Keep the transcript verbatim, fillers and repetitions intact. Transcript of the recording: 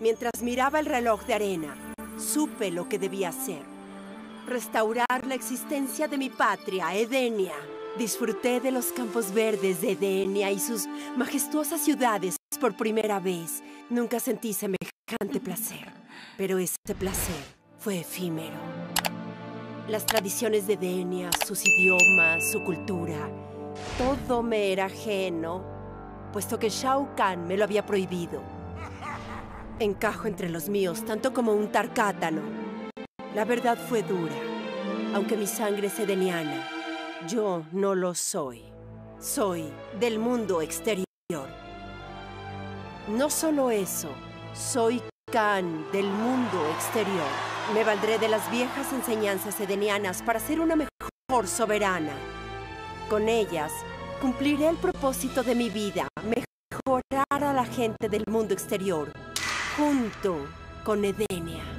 Mientras miraba el reloj de arena, supe lo que debía hacer. Restaurar la existencia de mi patria, Edenia. Disfruté de los campos verdes de Edenia y sus majestuosas ciudades por primera vez. Nunca sentí semejante placer, pero ese placer fue efímero. Las tradiciones de Edenia, sus idiomas, su cultura, todo me era ajeno, puesto que Shao Kahn me lo había prohibido. Encajo entre los míos, tanto como un Tarcátano. La verdad fue dura. Aunque mi sangre es edeniana, yo no lo soy. Soy del mundo exterior. No solo eso, soy Kahn del mundo exterior. Me valdré de las viejas enseñanzas edenianas para ser una mejor soberana. Con ellas, cumpliré el propósito de mi vida, mejorar a la gente del mundo exterior, junto con Edenia.